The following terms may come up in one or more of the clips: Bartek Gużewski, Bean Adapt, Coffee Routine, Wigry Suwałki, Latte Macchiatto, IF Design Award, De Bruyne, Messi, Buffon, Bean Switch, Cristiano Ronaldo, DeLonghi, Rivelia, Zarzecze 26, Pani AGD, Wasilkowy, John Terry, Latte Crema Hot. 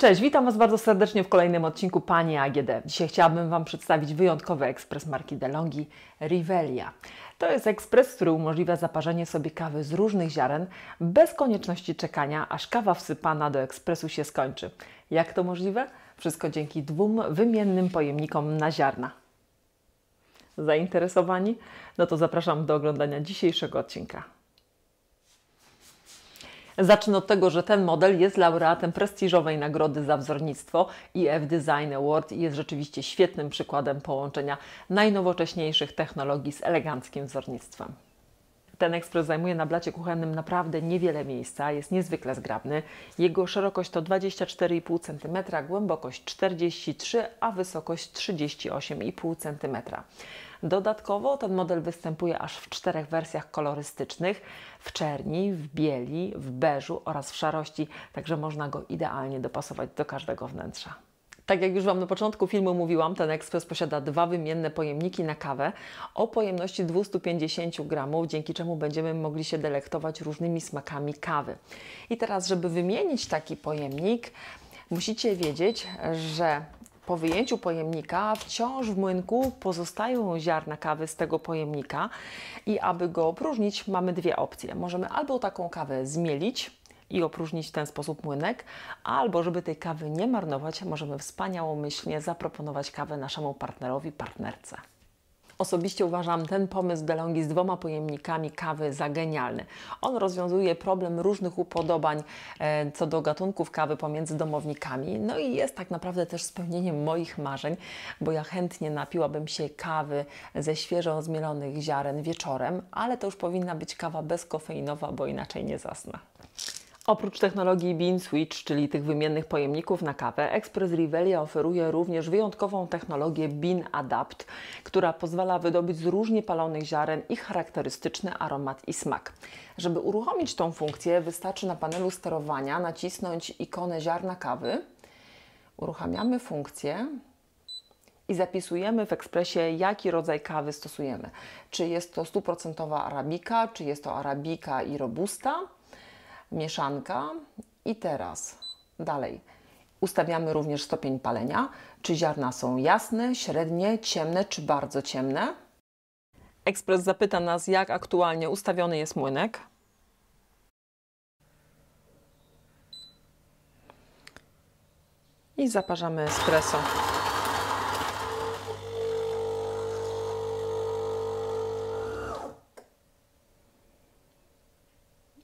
Cześć, witam Was bardzo serdecznie w kolejnym odcinku Pani AGD. Dzisiaj chciałabym Wam przedstawić wyjątkowy ekspres marki DeLonghi Rivelia. To jest ekspres, który umożliwia zaparzenie sobie kawy z różnych ziaren bez konieczności czekania, aż kawa wsypana do ekspresu się skończy. Jak to możliwe? Wszystko dzięki dwóm wymiennym pojemnikom na ziarna. Zainteresowani? No to zapraszam do oglądania dzisiejszego odcinka. Zacznę od tego, że ten model jest laureatem prestiżowej nagrody za wzornictwo IF Design Award i jest rzeczywiście świetnym przykładem połączenia najnowocześniejszych technologii z eleganckim wzornictwem. Ten ekspres zajmuje na blacie kuchennym naprawdę niewiele miejsca, jest niezwykle zgrabny. Jego szerokość to 24,5 cm, głębokość 43 cm, a wysokość 38,5 cm. Dodatkowo ten model występuje aż w 4 wersjach kolorystycznych, w czerni, w bieli, w beżu oraz w szarości, także można go idealnie dopasować do każdego wnętrza. Tak jak już Wam na początku filmu mówiłam, ten ekspres posiada dwa wymienne pojemniki na kawę o pojemności 250 gramów, dzięki czemu będziemy mogli się delektować różnymi smakami kawy. I teraz, żeby wymienić taki pojemnik, musicie wiedzieć, że po wyjęciu pojemnika wciąż w młynku pozostają ziarna kawy z tego pojemnika i aby go opróżnić, mamy dwie opcje. Możemy albo taką kawę zmielić i opróżnić w ten sposób młynek, albo żeby tej kawy nie marnować, możemy wspaniałomyślnie zaproponować kawę naszemu partnerowi, partnerce. Osobiście uważam ten pomysł DeLonghi z dwoma pojemnikami kawy za genialny. On rozwiązuje problem różnych upodobań co do gatunków kawy pomiędzy domownikami. No i jest tak naprawdę też spełnieniem moich marzeń, bo ja chętnie napiłabym się kawy ze świeżo zmielonych ziaren wieczorem, ale to już powinna być kawa bezkofeinowa, bo inaczej nie zasnę. Oprócz technologii Bean Switch, czyli tych wymiennych pojemników na kawę, ekspres Rivelia oferuje również wyjątkową technologię Bean Adapt, która pozwala wydobyć z różnie palonych ziaren ich charakterystyczny aromat i smak. Żeby uruchomić tą funkcję, wystarczy na panelu sterowania nacisnąć ikonę ziarna kawy, uruchamiamy funkcję i zapisujemy w ekspresie, jaki rodzaj kawy stosujemy. Czy jest to 100% arabika, czy jest to arabika i robusta, mieszanka i teraz dalej. Ustawiamy również stopień palenia, czy ziarna są jasne, średnie, ciemne czy bardzo ciemne. Ekspres zapyta nas, jak aktualnie ustawiony jest młynek. I zaparzamy espresso.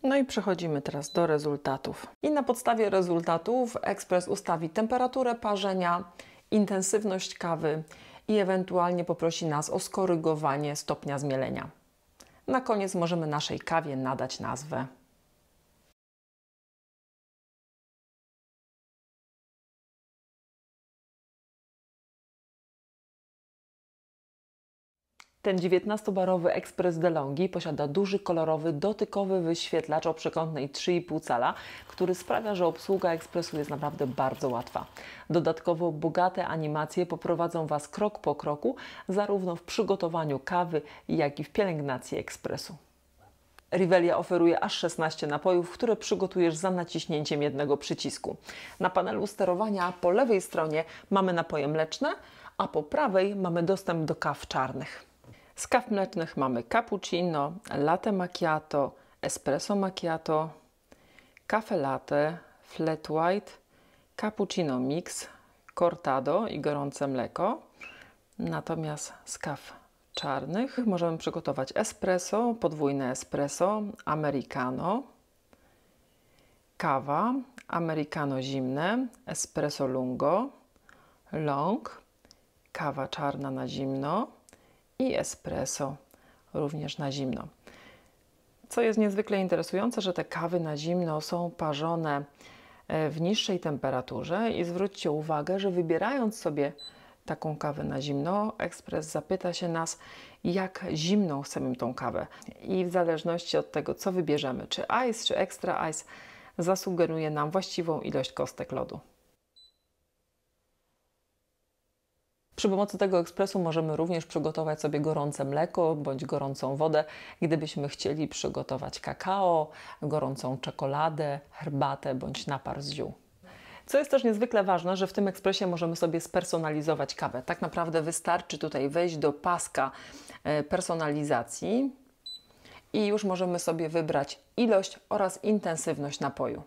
No i przechodzimy teraz do rezultatów. I na podstawie rezultatów ekspres ustawi temperaturę parzenia, intensywność kawy i ewentualnie poprosi nas o skorygowanie stopnia zmielenia. Na koniec możemy naszej kawie nadać nazwę. Ten 19-barowy ekspres DeLonghi posiada duży, kolorowy, dotykowy wyświetlacz o przekątnej 3,5 cala, który sprawia, że obsługa ekspresu jest naprawdę bardzo łatwa. Dodatkowo bogate animacje poprowadzą Was krok po kroku, zarówno w przygotowaniu kawy, jak i w pielęgnacji ekspresu. Rivelia oferuje aż 16 napojów, które przygotujesz za naciśnięciem jednego przycisku. Na panelu sterowania po lewej stronie mamy napoje mleczne, a po prawej mamy dostęp do kaw czarnych. Z kaw mlecznych mamy cappuccino, latte macchiato, espresso macchiato, cafe latte, flat white, cappuccino mix, cortado i gorące mleko. Natomiast z kaw czarnych możemy przygotować espresso, podwójne espresso, americano, kawa, americano zimne, espresso lungo, long, kawa czarna na zimno i espresso również na zimno. Co jest niezwykle interesujące, że te kawy na zimno są parzone w niższej temperaturze i zwróćcie uwagę, że wybierając sobie taką kawę na zimno, ekspres zapyta się nas, jak zimną chcemy tą kawę. I w zależności od tego, co wybierzemy, czy ice, czy extra ice, zasugeruje nam właściwą ilość kostek lodu. Przy pomocy tego ekspresu możemy również przygotować sobie gorące mleko bądź gorącą wodę, gdybyśmy chcieli przygotować kakao, gorącą czekoladę, herbatę bądź napar z ziół. Co jest też niezwykle ważne, że w tym ekspresie możemy sobie spersonalizować kawę. Tak naprawdę wystarczy tutaj wejść do paska personalizacji i już możemy sobie wybrać ilość oraz intensywność napoju.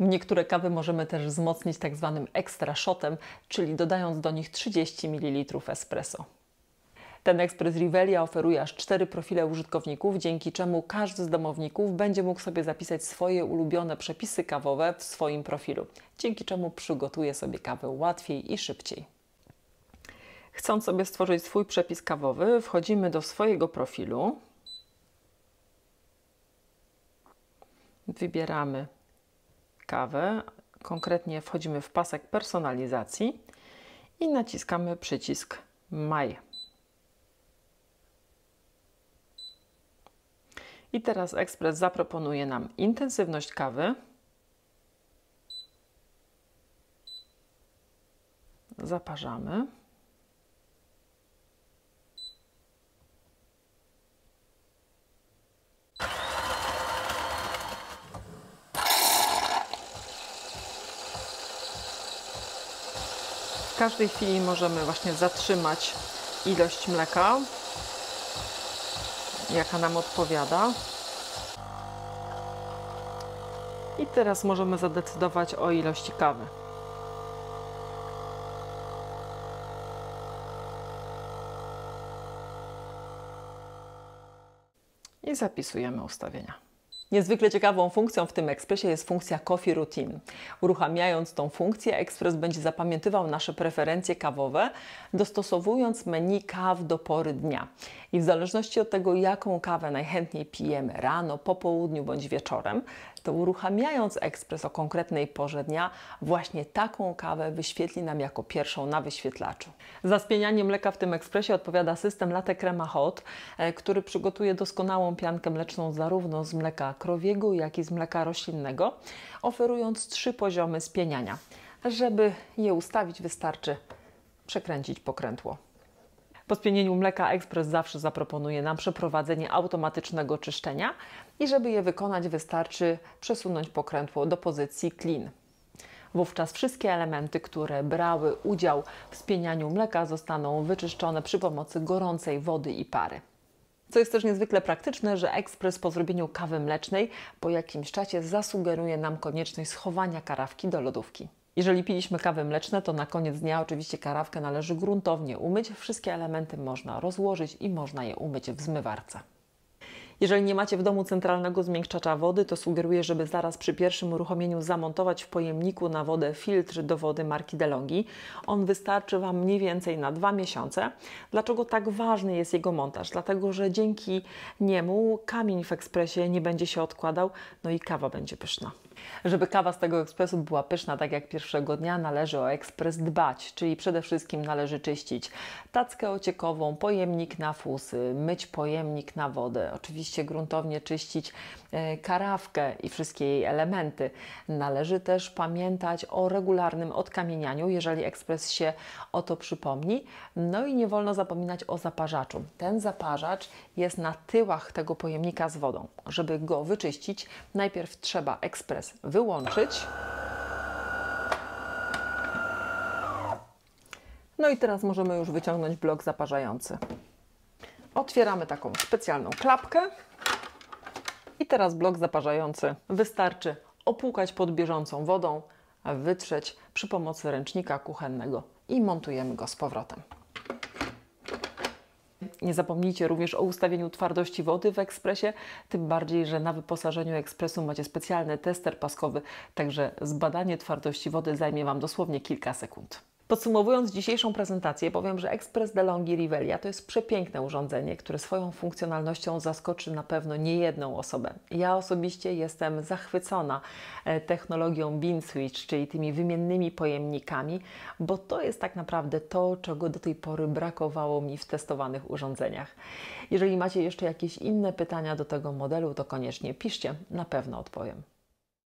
Niektóre kawy możemy też wzmocnić tak zwanym extra shotem, czyli dodając do nich 30 ml espresso. Ten ekspres Rivelia oferuje aż 4 profile użytkowników, dzięki czemu każdy z domowników będzie mógł sobie zapisać swoje ulubione przepisy kawowe w swoim profilu, dzięki czemu przygotuje sobie kawę łatwiej i szybciej. Chcąc sobie stworzyć swój przepis kawowy, wchodzimy do swojego profilu. Wybieramy kawę, konkretnie wchodzimy w pasek personalizacji i naciskamy przycisk My. I teraz ekspres zaproponuje nam intensywność kawy, zaparzamy, w każdej chwili możemy właśnie zatrzymać ilość mleka, jaka nam odpowiada. I teraz możemy zadecydować o ilości kawy. I zapisujemy ustawienia. Niezwykle ciekawą funkcją w tym ekspresie jest funkcja Coffee Routine. Uruchamiając tą funkcję, ekspres będzie zapamiętywał nasze preferencje kawowe, dostosowując menu kaw do pory dnia. I w zależności od tego, jaką kawę najchętniej pijemy rano, po południu bądź wieczorem, to uruchamiając ekspres o konkretnej porze dnia, właśnie taką kawę wyświetli nam jako pierwszą na wyświetlaczu. Za spienianie mleka w tym ekspresie odpowiada system Latte Crema Hot, który przygotuje doskonałą piankę mleczną zarówno z mleka krowiego, jak i z mleka roślinnego, oferując 3 poziomy spieniania. Żeby je ustawić, wystarczy przekręcić pokrętło. Po spienieniu mleka ekspres zawsze zaproponuje nam przeprowadzenie automatycznego czyszczenia i żeby je wykonać, wystarczy przesunąć pokrętło do pozycji clean. Wówczas wszystkie elementy, które brały udział w spienianiu mleka, zostaną wyczyszczone przy pomocy gorącej wody i pary. Co jest też niezwykle praktyczne, że ekspres po zrobieniu kawy mlecznej po jakimś czasie zasugeruje nam konieczność schowania karawki do lodówki. Jeżeli piliśmy kawy mleczne, to na koniec dnia oczywiście karawkę należy gruntownie umyć. Wszystkie elementy można rozłożyć i można je umyć w zmywarce. Jeżeli nie macie w domu centralnego zmiękczacza wody, to sugeruję, żeby zaraz przy pierwszym uruchomieniu zamontować w pojemniku na wodę filtr do wody marki DeLonghi. On wystarczy Wam mniej więcej na 2 miesiące. Dlaczego tak ważny jest jego montaż? Dlatego, że dzięki niemu kamień w ekspresie nie będzie się odkładał, no i kawa będzie pyszna. Żeby kawa z tego ekspresu była pyszna, tak jak pierwszego dnia, należy o ekspres dbać, czyli przede wszystkim należy czyścić tackę ociekową, pojemnik na fusy, myć pojemnik na wodę, oczywiście gruntownie czyścić karawkę i wszystkie jej elementy. Należy też pamiętać o regularnym odkamienianiu, jeżeli ekspres się o to przypomni. No i nie wolno zapominać o zaparzaczu. Ten zaparzacz jest na tyłach tego pojemnika z wodą. Żeby go wyczyścić, najpierw trzeba ekspres wyłączyć. No i teraz możemy już wyciągnąć blok zaparzający. Otwieramy taką specjalną klapkę i teraz blok zaparzający wystarczy opłukać pod bieżącą wodą, wytrzeć przy pomocy ręcznika kuchennego i montujemy go z powrotem. Nie zapomnijcie również o ustawieniu twardości wody w ekspresie, tym bardziej, że na wyposażeniu ekspresu macie specjalny tester paskowy, także zbadanie twardości wody zajmie Wam dosłownie kilka sekund. Podsumowując dzisiejszą prezentację, powiem, że ekspres DeLonghi Rivelia to jest przepiękne urządzenie, które swoją funkcjonalnością zaskoczy na pewno niejedną osobę. Ja osobiście jestem zachwycona technologią Bean Switch, czyli tymi wymiennymi pojemnikami, bo to jest tak naprawdę to, czego do tej pory brakowało mi w testowanych urządzeniach. Jeżeli macie jeszcze jakieś inne pytania do tego modelu, to koniecznie piszcie, na pewno odpowiem.